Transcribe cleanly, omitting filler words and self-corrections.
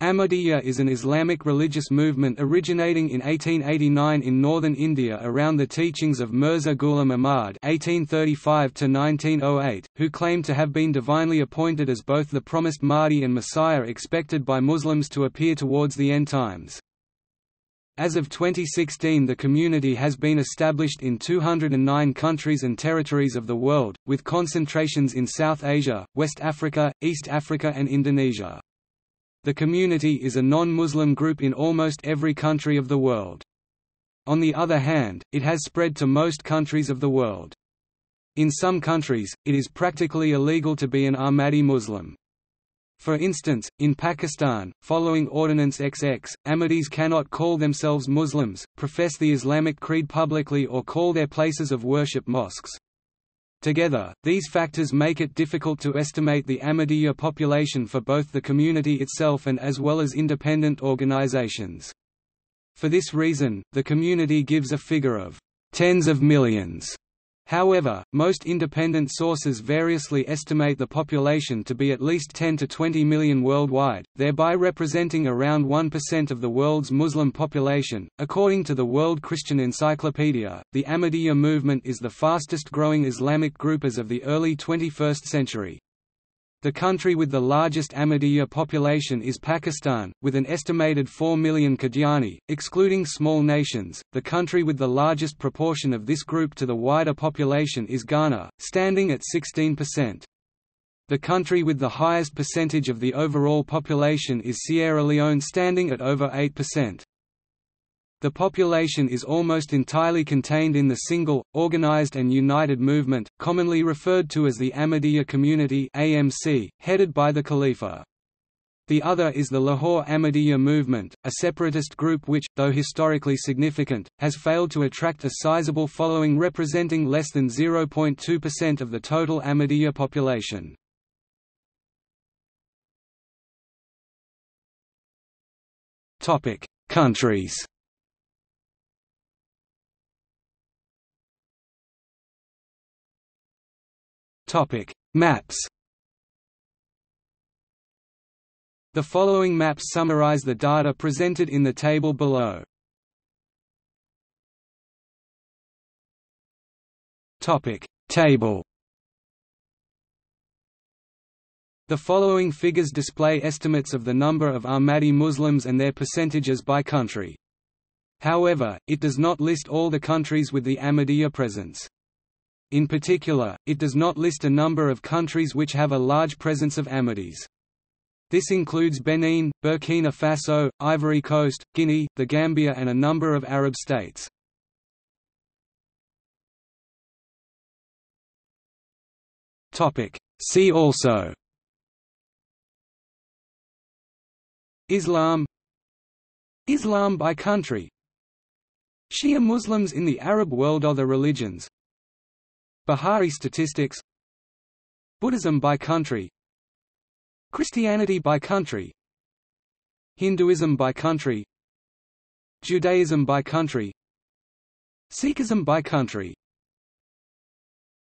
Ahmadiyya is an Islamic religious movement originating in 1889 in northern India around the teachings of Mirza Ghulam Ahmad (1835–1908), who claimed to have been divinely appointed as both the promised Mahdi and Messiah expected by Muslims to appear towards the end times. As of 2016, the community has been established in 209 countries and territories of the world, with concentrations in South Asia, West Africa, East Africa, and Indonesia. The community is a non-Muslim group in almost every country of the world. On the other hand, it has spread to most countries of the world. In some countries, it is practically illegal to be an Ahmadi Muslim. For instance, in Pakistan, following Ordinance XX, Ahmadis cannot call themselves Muslims, profess the Islamic creed publicly, or call their places of worship mosques. Together, these factors make it difficult to estimate the Ahmadiyya population for both the community itself and as well as independent organizations. For this reason, the community gives a figure of tens of millions. However, most independent sources variously estimate the population to be at least 10 to 20 million worldwide, thereby representing around 1% of the world's Muslim population. According to the World Christian Encyclopedia, the Ahmadiyya movement is the fastest growing Islamic group as of the early 21st century. The country with the largest Ahmadiyya population is Pakistan, with an estimated 4 million Qadiani, excluding small nations. The country with the largest proportion of this group to the wider population is Ghana, standing at 16%. The country with the highest percentage of the overall population is Sierra Leone, standing at over 8%. The population is almost entirely contained in the single, organized and united movement, commonly referred to as the Ahmadiyya Community (AMC), headed by the Khalifa. The other is the Lahore Ahmadiyya Movement, a separatist group which, though historically significant, has failed to attract a sizable following, representing less than 0.2% of the total Ahmadiyya population. Topic: Countries. Topic: Maps. The following maps summarize the data presented in the table below. Topic: Table. The following figures display estimates of the number of Ahmadi Muslims and their percentages by country. However, it does not list all the countries with the Ahmadiyya presence. In particular, it does not list a number of countries which have a large presence of Ahmadis. This includes Benin, Burkina Faso, Ivory Coast, Guinea, the Gambia, and a number of Arab states. Topic: See also: Islam, Islam by country, Shia Muslims in the Arab world, other religions, Bihari statistics, Buddhism by country, Christianity by country, Hinduism by country, Judaism by country, Sikhism by country.